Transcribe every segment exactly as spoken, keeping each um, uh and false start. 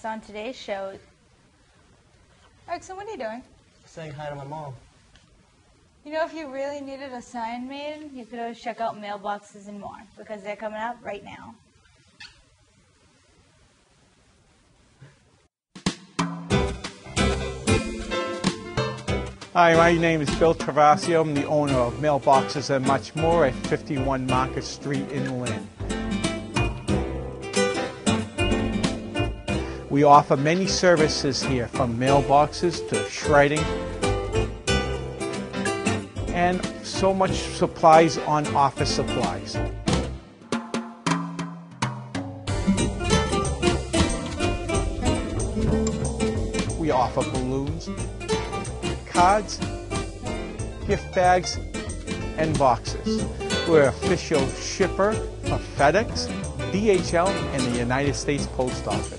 So on today's show, Erickson, so what are you doing? Saying hi to my mom. You know, if you really needed a sign made, you could always check out Mailboxes and More, because they're coming up right now. Hi, my name is Bill Travasio. I'm the owner of Mailboxes and Much More at fifty-one Market Street in Lynn. We offer many services here, from mailboxes to shredding and so much supplies on office supplies. We offer balloons, cards, gift bags, and boxes. We're official shipper for FedEx, D H L, and the United States Post Office.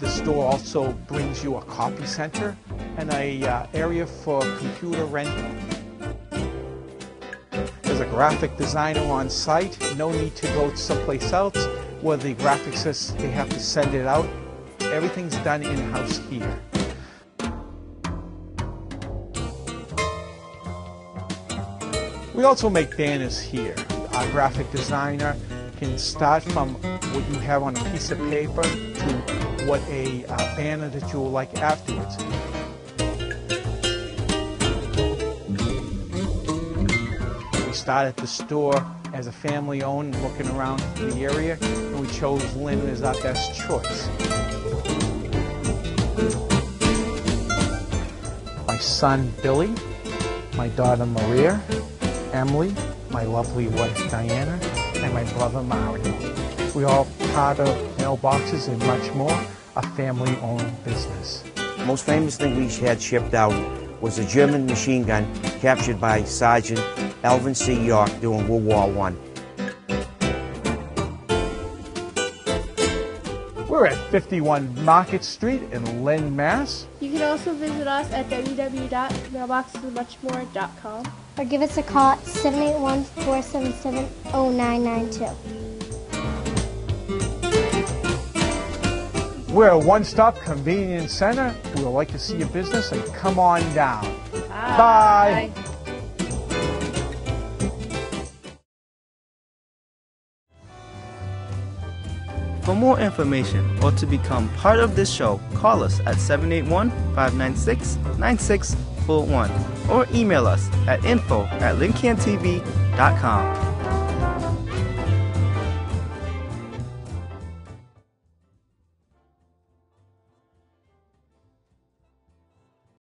The store also brings you a copy center and an uh, area for computer rental. There's a graphic designer on site. No need to go someplace else where the graphic says they have to send it out. Everything's done in-house here. We also make banners here. Our graphic designer can start from what you have on a piece of paper to what a uh, banner that you will like afterwards. We started the store as a family owned, looking around the area, and we chose Lynn as our best choice. My son Billy, my daughter Maria, Emily, my lovely wife Diana, and my brother Mario. We all part of Mailboxes and Much More, a family-owned business. The most famous thing we had shipped out was a German machine gun captured by Sergeant Alvin C. York during World War One. We're at fifty-one Market Street in Lynn, Mass. You can also visit us at w w w dot mailboxes and much more dot com. Or give us a call at seven eight one, four seven seven, zero nine nine two. We're a one-stop convenience center. We would like to see your business, and come on down. Bye. Bye. For more information or to become part of this show, call us at seven eight one, five nine six, nine six four one or email us at info at lynn cam t v dot com.